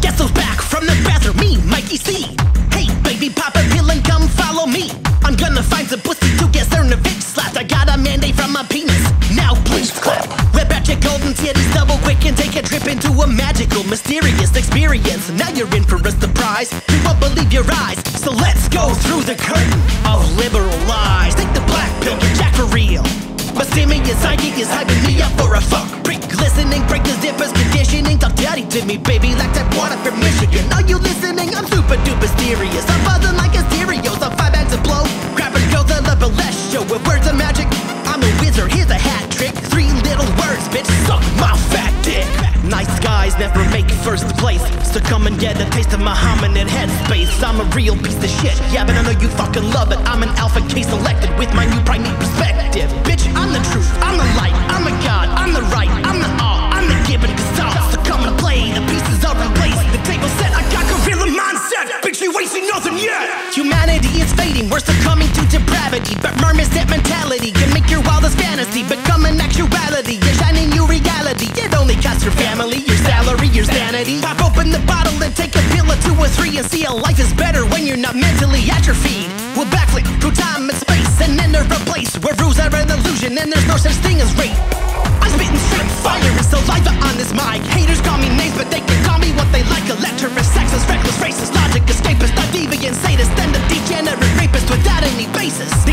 Guess who's back from the bathroom? Me, Mikey C. Hey, baby, pop a pill and come follow me. I'm gonna find some pussy to get certain bitch slapped. I got a mandate from my penis. Now please clap. Whip out your golden titties, double quick, and take a trip into a magical, mysterious experience. Now you're in for a surprise. You won't believe your eyes. So let's go through the curtain of liberal lies. Take the black pill, get jacked for real. My stimulus psychic is hyping me up for a fuck. Pre-glistening, break the zippers, conditioning. Talk dirty to me, baby, like that water from Michigan. Are you listening? I'm super duper serious. I'm buzzing like a stereo, so 5 bags of blow. Grab and go to the burlesque show with words of magic. I'm a wizard, here's a hat trick. 3 little words, bitch, suck my fat dick. Nice guys never make first place, so come and get a taste of my hominid headspace. I'm a real piece of shit, yeah, but I know you fucking love it. I'm an alpha case selected with my new primate perspective. Bitch, I'm the truth, I'm the light, I'm a god, I'm the right, I'm the all, I'm the given gestalt. So come and play, the pieces are in place, the table set, I got gorilla mindset. Bitch, you ain't seen nothing yet. Humanity is fading, we're succumbing to depravity. But mermaid's that mentality can make your wildest fantasy become an actuality, a shining new reality. It only costs your family, your salary, your sanity. Pop open the bottle and take a pill or 2 or 3 and see how life is better when you're not mentally atrophied. We'll backflip through time and space and enter a place where rules are an illusion and there's no such thing as rape. I'm spitting straight fire and saliva on this mic. Haters call me names, but they can call me what they like. A lecturer, sexist, reckless, racist, logic escapist, a deviant sadist, and a degenerate rapist without any basis.